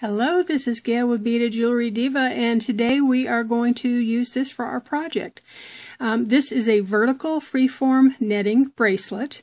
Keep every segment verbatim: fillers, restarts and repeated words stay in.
Hello, this is Gail with Beaded Jewelry Diva, and today we are going to use this for our project. Um, this is a vertical freeform netting bracelet,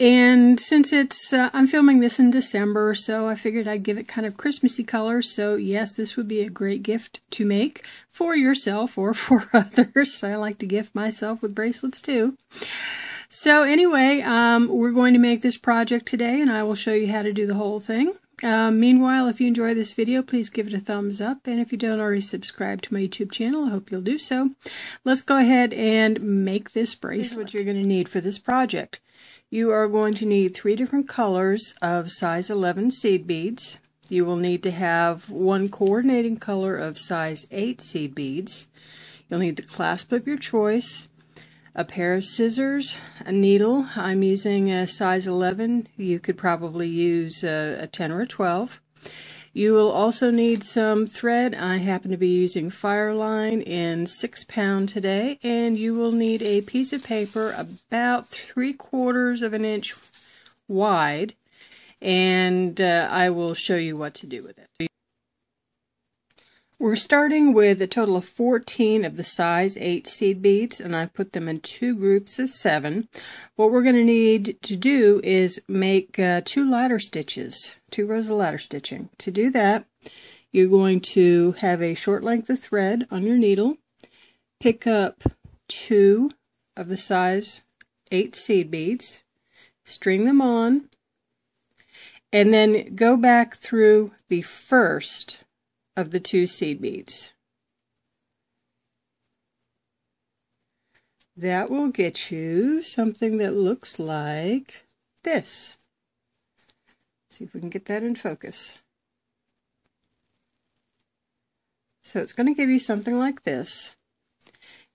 and since it's uh, I'm filming this in December, so I figured I'd give it kind of Christmassy colors. So yes, this would be a great gift to make for yourself or for others. I like to gift myself with bracelets too. So anyway, um, we're going to make this project today, and I will show you how to do the whole thing. Um, meanwhile, if you enjoy this video, please give it a thumbs up, and if you don't already subscribe to my YouTube channel, I hope you'll do so. Let's go ahead and make this bracelet. Here's what you're going to need for this project. You are going to need three different colors of size eleven seed beads. You will need to have one coordinating color of size eight seed beads. You'll need the clasp of your choice, a pair of scissors, a needle. I'm using a size eleven. You could probably use a, a ten or a twelve. You will also need some thread. I happen to be using Fireline in six pound today, and you will need a piece of paper about three quarters of an inch wide, and uh, I will show you what to do with it. We're starting with a total of fourteen of the size eight seed beads, and I put them in two groups of seven. What we're going to need to do is make uh, two ladder stitches, two rows of ladder stitching. To do that, you're going to have a short length of thread on your needle, pick up two of the size eight seed beads, string them on, and then go back through the first of the two seed beads. That will get you something that looks like this. Let's see if we can get that in focus. So it's going to give you something like this,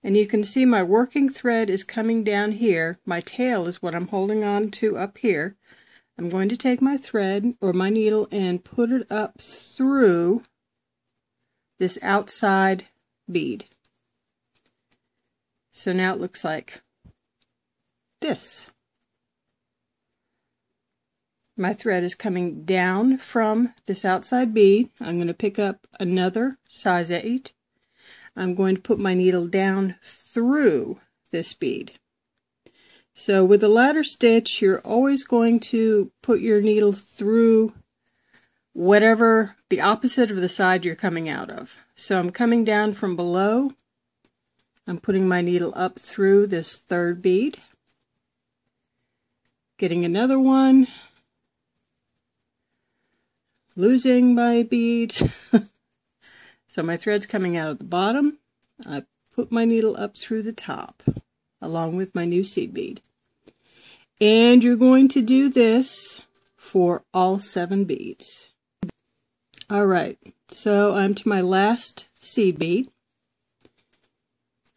and you can see my working thread is coming down here. My tail is what I'm holding on to up here. I'm going to take my thread or my needle and put it up through this outside bead. So now it looks like this. My thread is coming down from this outside bead. I'm going to pick up another size eight. I'm going to put my needle down through this bead. So with a ladder stitch, you're always going to put your needle through whatever the opposite of the side you're coming out of. So I'm coming down from below. I'm putting my needle up through this third bead, getting another one, losing my bead. So my thread's coming out at the bottom. I put my needle up through the top along with my new seed bead. And you're going to do this for all seven beads. Alright, so I'm to my last seed bead,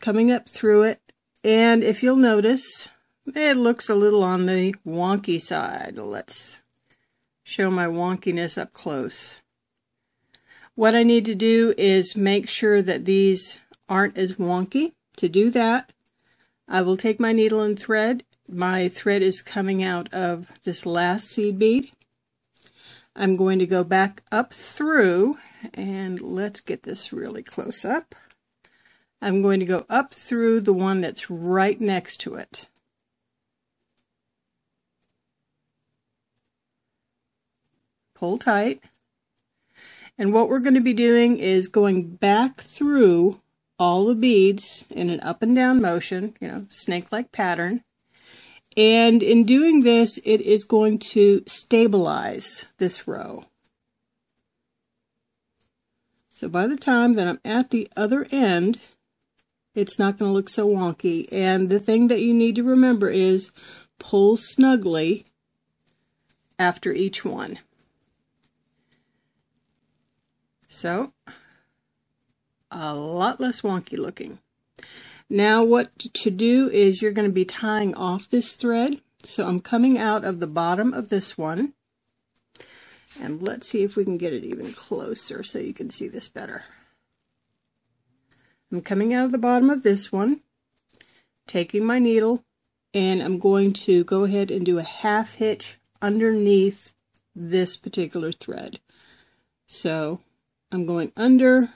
coming up through it, and if you'll notice, it looks a little on the wonky side. Let's show my wonkiness up close. What I need to do is make sure that these aren't as wonky. To do that, I will take my needle and thread. My thread is coming out of this last seed bead. I'm going to go back up through, and let's get this really close up. I'm going to go up through the one that's right next to it. Pull tight. And what we're going to be doing is going back through all the beads in an up and down motion, you know, snake-like pattern. And in doing this, it is going to stabilize this row. So by the time that I'm at the other end, it's not going to look so wonky. And the thing that you need to remember is pull snugly after each one. So a lot less wonky looking. Now what to do is you're going to be tying off this thread. So I'm coming out of the bottom of this one, and let's see if we can get it even closer so you can see this better. I'm coming out of the bottom of this one, taking my needle, and I'm going to go ahead and do a half hitch underneath this particular thread. So I'm going under,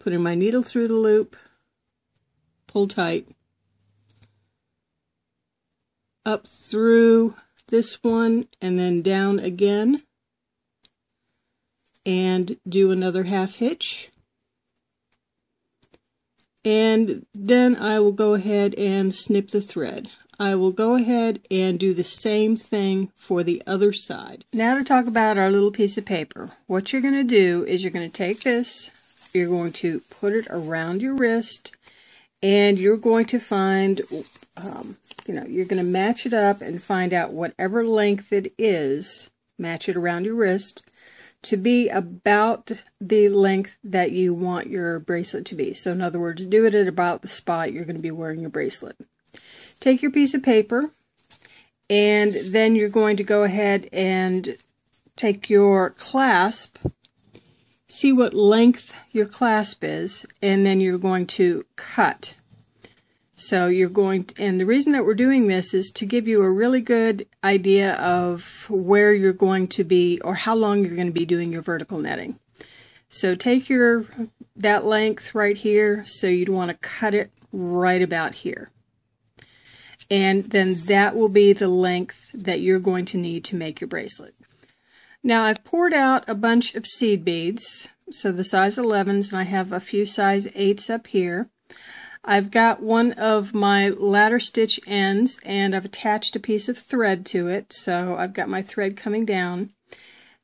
putting my needle through the loop, pull tight, up through this one, and then down again, and do another half hitch. And then I will go ahead and snip the thread. I will go ahead and do the same thing for the other side. Now to talk about our little piece of paper. What you're going to do is you're going to take this, you're going to put it around your wrist, and you're going to find, um, you know, you're going to match it up and find out whatever length it is, match it around your wrist, to be about the length that you want your bracelet to be. So in other words, do it at about the spot you're going to be wearing your bracelet. Take your piece of paper, and then you're going to go ahead and take your clasp, see what length your clasp is, and then you're going to cut. So you're going to, and the reason that we're doing this is to give you a really good idea of where you're going to be or how long you're going to be doing your vertical netting. So take your, that length right here, so you'd want to cut it right about here. And then that will be the length that you're going to need to make your bracelet. Now I've poured out a bunch of seed beads, so the size elevens, and I have a few size eights up here. I've got one of my ladder stitch ends, and I've attached a piece of thread to it, so I've got my thread coming down.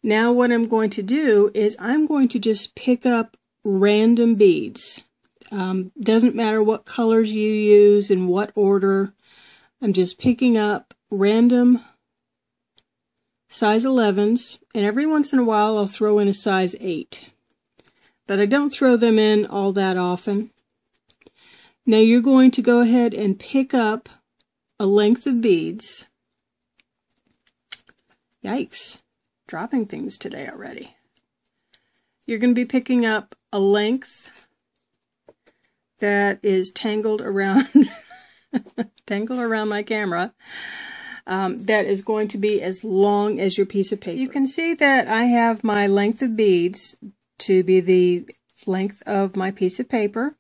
Now what I'm going to do is I'm going to just pick up random beads. Um, doesn't matter what colors you use in what order. I'm just picking up random size elevens, and every once in a while I'll throw in a size eight. But I don't throw them in all that often. Now you're going to go ahead and pick up a length of beads. Yikes, dropping things today already. You're going to be picking up a length that is tangled around, tangled around my camera, um, that is going to be as long as your piece of paper. You can see that I have my length of beads to be the length of my piece of paper.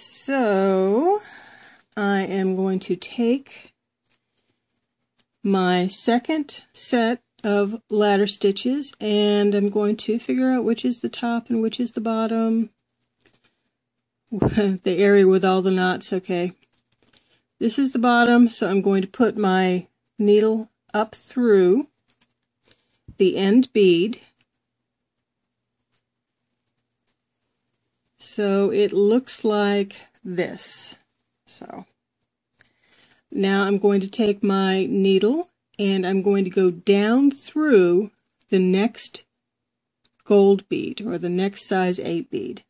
So I am going to take my second set of ladder stitches, and I'm going to figure out which is the top and which is the bottom, the area with all the knots. Okay, this is the bottom, so I'm going to put my needle up through the end bead. So it looks like this. So now I'm going to take my needle, and I'm going to go down through the next gold bead, or the next size eight bead.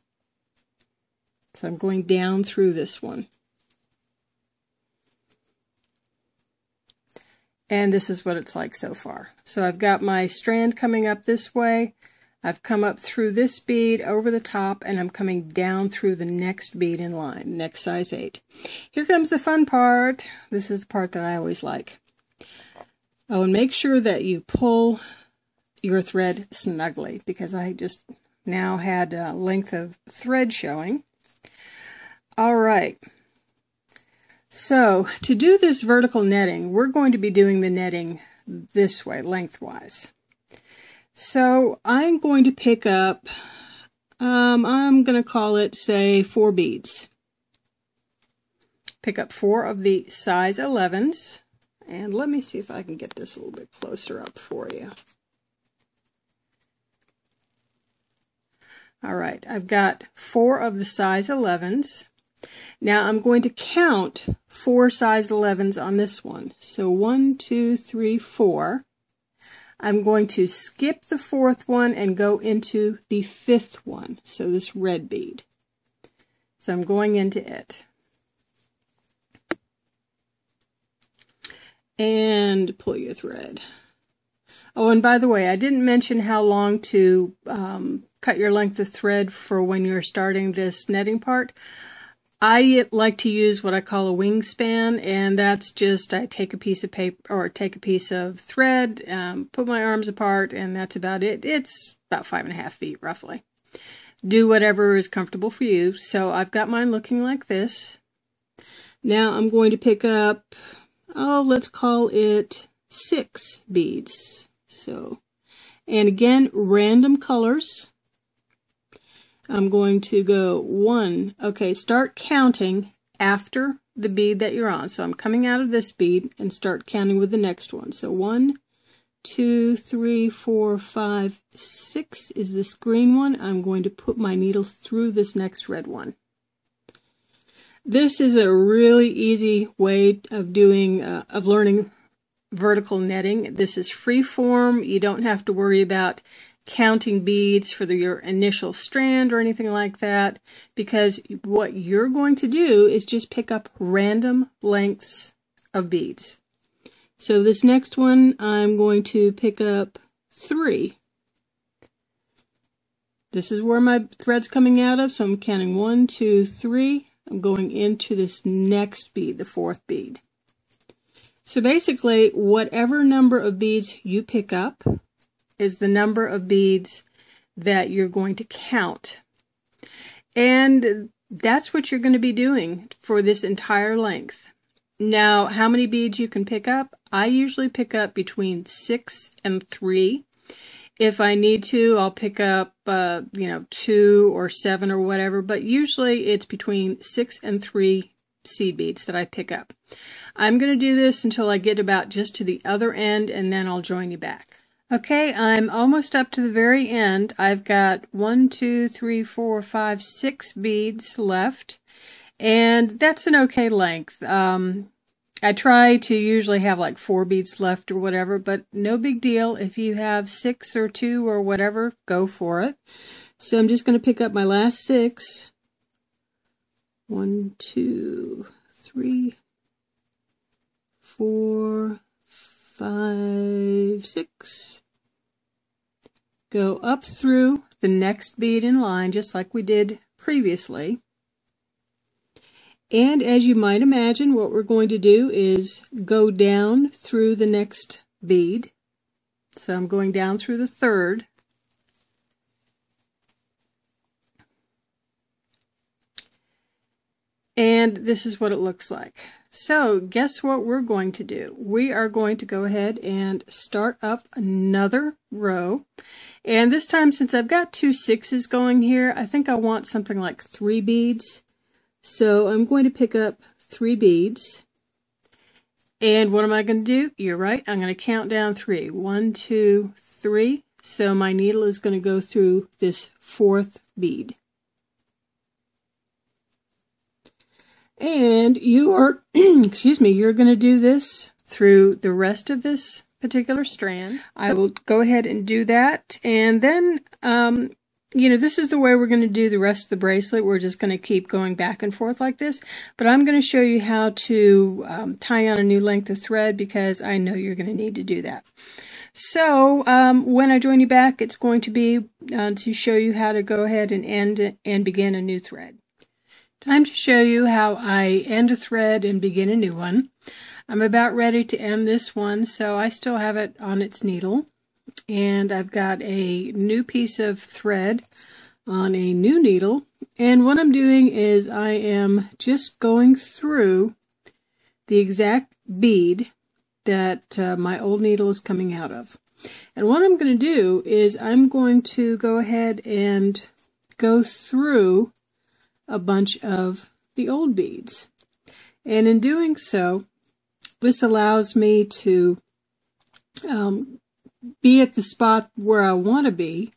So I'm going down through this one. And this is what it's like so far. So I've got my strand coming up this way. I've come up through this bead over the top, and I'm coming down through the next bead in line, next size eight. Here comes the fun part. This is the part that I always like. Oh, and make sure that you pull your thread snugly, because I just now had a length of thread showing. All right. So to do this vertical netting, we're going to be doing the netting this way, lengthwise. So I'm going to pick up, um, I'm going to call it, say, four beads. Pick up four of the size elevens, and let me see if I can get this a little bit closer up for you. All right, I've got four of the size elevens. Now I'm going to count four size elevens on this one. So one, two, three, four. I'm going to skip the fourth one and go into the fifth one, so this red bead. So I'm going into it. And pull your thread. Oh, and by the way, I didn't mention how long to um, cut your length of thread for when you're starting this netting part. I like to use what I call a wingspan, and that's just I take a piece of paper or take a piece of thread, um, put my arms apart, and that's about it. It's about five and a half feet roughly. Do whatever is comfortable for you. So I've got mine looking like this. Now I'm going to pick up, oh, let's call it six beads. So, and again, random colors. I'm going to go one. Okay, start counting after the bead that you're on. So I'm coming out of this bead and start counting with the next one. So one, two, three, four, five, six is this green one. I'm going to put my needle through this next red one. This is a really easy way of doing, uh, of learning vertical netting. This is free form. You don't have to worry about counting beads for the, your initial strand or anything like that, because what you're going to do is just pick up random lengths of beads. So this next one, I'm going to pick up three. This is where my thread's coming out of, so I'm counting one, two, three. I'm going into this next bead, the fourth bead. So basically, whatever number of beads you pick up is the number of beads that you're going to count. And that's what you're going to be doing for this entire length. Now, how many beads you can pick up? I usually pick up between six and three. If I need to, I'll pick up, uh, you know, two or seven or whatever, but usually it's between six and three seed beads that I pick up. I'm going to do this until I get about just to the other end, and then I'll join you back. Okay, I'm almost up to the very end. I've got one, two, three, four, five, six beads left, and that's an okay length. Um, I try to usually have like four beads left or whatever, but no big deal. If you have six or two or whatever, go for it. So I'm just going to pick up my last six. One, two, three, four, five, six. Go up through the next bead in line, just like we did previously. And as you might imagine, what we're going to do is go down through the next bead. So I'm going down through the third. And this is what it looks like. So guess what we're going to do? We are going to go ahead and start up another row. And this time, since I've got two sixes going here, I think I want something like three beads. So I'm going to pick up three beads. And what am I going to do? You're right, I'm going to count down three. One, two, three. So my needle is going to go through this fourth bead. And you are, excuse me, you're going to do this through the rest of this particular strand. I will go ahead and do that. And then, um, you know, this is the way we're going to do the rest of the bracelet. We're just going to keep going back and forth like this. But I'm going to show you how to um, tie on a new length of thread, because I know you're going to need to do that. So um, when I join you back, it's going to be uh, to show you how to go ahead and end and begin a new thread. Time to show you how I end a thread and begin a new one. I'm about ready to end this one, so I still have it on its needle. And I've got a new piece of thread on a new needle. And what I'm doing is I am just going through the exact bead that uh, my old needle is coming out of. And what I'm going to do is I'm going to go ahead and go through a bunch of the old beads. And in doing so, this allows me to um, be at the spot where I want to be,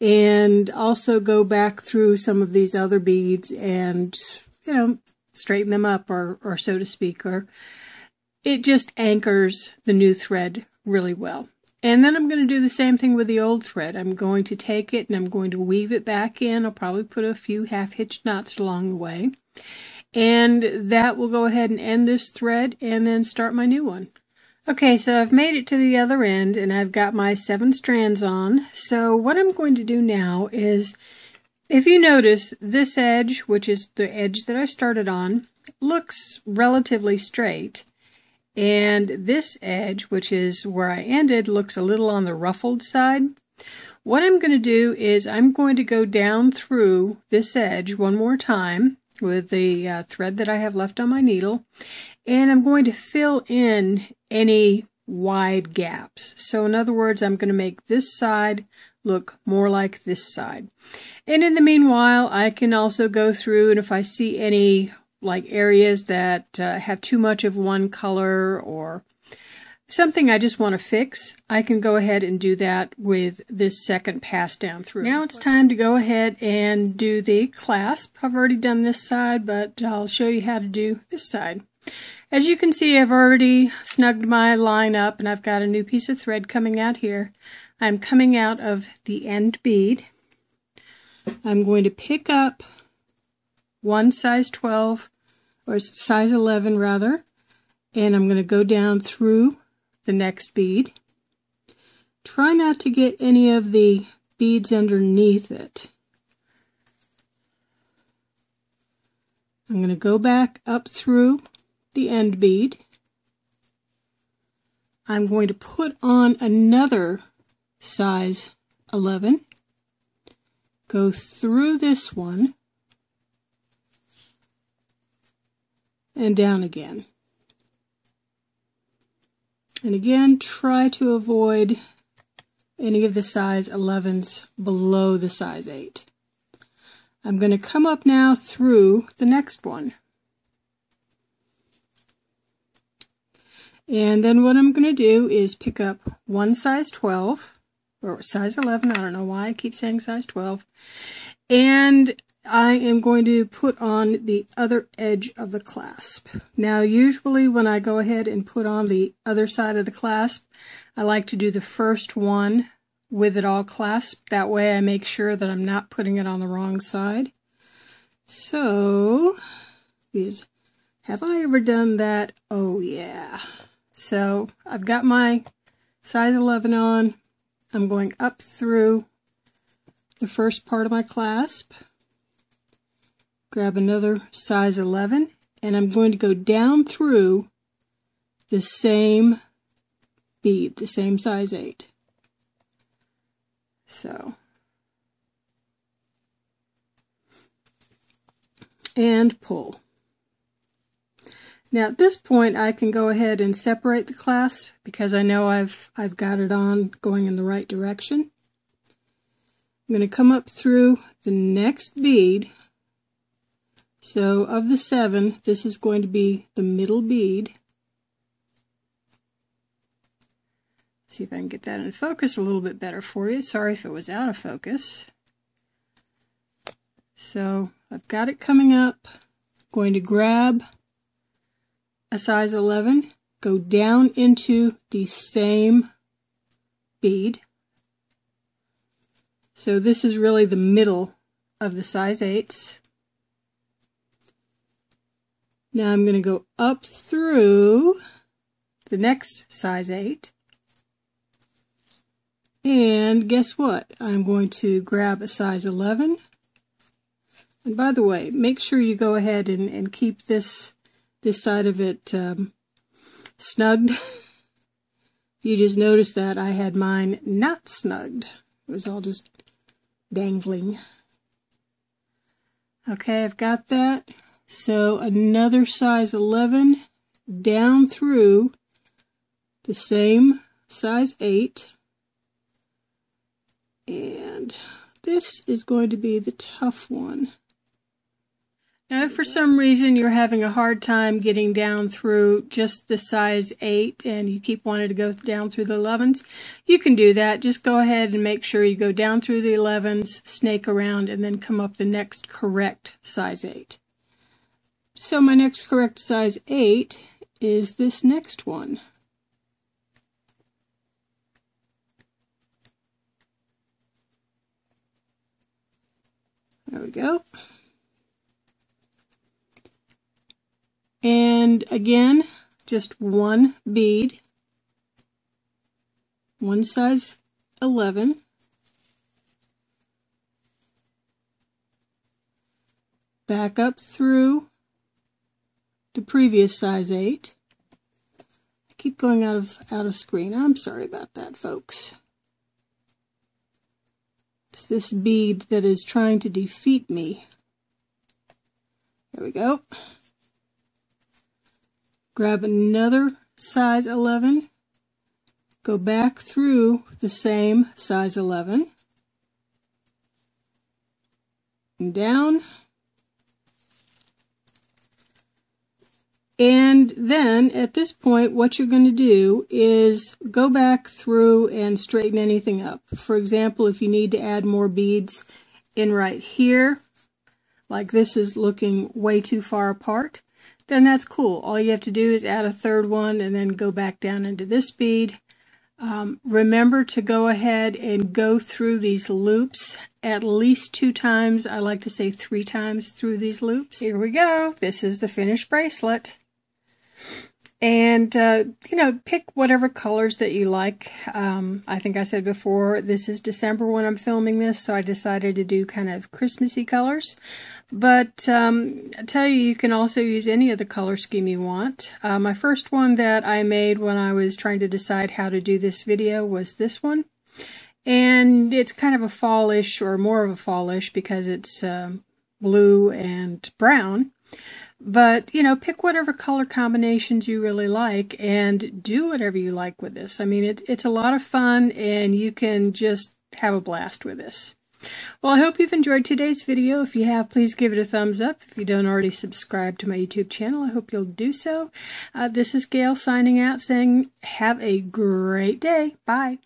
and also go back through some of these other beads and, you know, straighten them up, or, or so to speak, or it just anchors the new thread really well. And then I'm going to do the same thing with the old thread. I'm going to take it and I'm going to weave it back in. I'll probably put a few half-hitch knots along the way. And that will go ahead and end this thread and then start my new one. Okay, so I've made it to the other end and I've got my seven strands on. So what I'm going to do now is If you notice, this edge, which is the edge that I started on, looks relatively straight, and this edge, which is where I ended, looks a little on the ruffled side. What I'm going to do is I'm going to go down through this edge one more time with the uh, thread that I have left on my needle, and I'm going to fill in any wide gaps. So in other words, I'm going to make this side look more like this side. And in the meanwhile, I can also go through, and if I see any like areas that uh, have too much of one color or something I just want to fix, I can go ahead and do that with this second pass down through. Now it's time to go ahead and do the clasp. I've already done this side, but I'll show you how to do this side. As you can see, I've already snugged my line up, and I've got a new piece of thread coming out here. I'm coming out of the end bead. I'm going to pick up one size twelve, or size eleven rather, and I'm going to go down through the next bead. Try not to get any of the beads underneath it. I'm going to go back up through the end bead. I'm going to put on another size eleven, go through this one, and down again. And again, try to avoid any of the size elevens below the size eight. I'm going to come up now through the next one. And then what I'm going to do is pick up one size twelve, or size eleven, I don't know why I keep saying size twelve, and I am going to put on the other edge of the clasp. Now usually when I go ahead and put on the other side of the clasp, I like to do the first one with it all clasped. That way I make sure that I'm not putting it on the wrong side. So, is, have I ever done that? Oh yeah. So I've got my size eleven on. I'm going up through the first part of my clasp. Grab another size eleven, and I'm going to go down through the same bead, the same size eight. So, and pull. Now at this point I can go ahead and separate the clasp because I know I've I've got it on going in the right direction. I'm going to come up through the next bead. So of the seven, this is going to be the middle bead. Let's see if I can get that in focus a little bit better for you. Sorry if it was out of focus. So I've got it coming up. I'm going to grab a size eleven, go down into the same bead. So this is really the middle of the size eights. Now I'm going to go up through the next size eight, and guess what? I'm going to grab a size eleven, and by the way, make sure you go ahead and, and keep this, this side of it um, snugged. If you just noticed that, I had mine not snugged. It was all just dangling. Okay, I've got that. So another size eleven down through the same size eight, and this is going to be the tough one. Now if for some reason you're having a hard time getting down through just the size eight and you keep wanting to go down through the elevens, you can do that. Just go ahead and make sure you go down through the elevens, snake around, and then come up the next correct size eight. So my next correct size eight is this next one. There we go. And again, just one bead, one size eleven, back up through the previous size eight. I keep going out of out of screen. I'm sorry about that, folks. It's this bead that is trying to defeat me. There we go. Grab another size eleven. Go back through the same size eleven. And down. And then at this point what you're going to do is go back through and straighten anything up. For example, if you need to add more beads in right here, like this is looking way too far apart, then that's cool. All you have to do is add a third one and then go back down into this bead. Um, remember to go ahead and go through these loops at least two times. I like to say three times through these loops. Here we go. This is the finished bracelet. And, uh, you know, pick whatever colors that you like. Um, I think I said before, this is December when I'm filming this, so I decided to do kind of Christmassy colors. But um, I tell you, you can also use any of the color scheme you want. Uh, my first one that I made when I was trying to decide how to do this video was this one. And it's kind of a fallish, or more of a fallish, because it's um, blue and brown. But, you know, pick whatever color combinations you really like and do whatever you like with this. I mean, it, it's a lot of fun and you can just have a blast with this. Well, I hope you've enjoyed today's video. If you have, please give it a thumbs up. If you don't already subscribe to my YouTube channel, I hope you'll do so. Uh, this is Gail signing out, saying have a great day. Bye.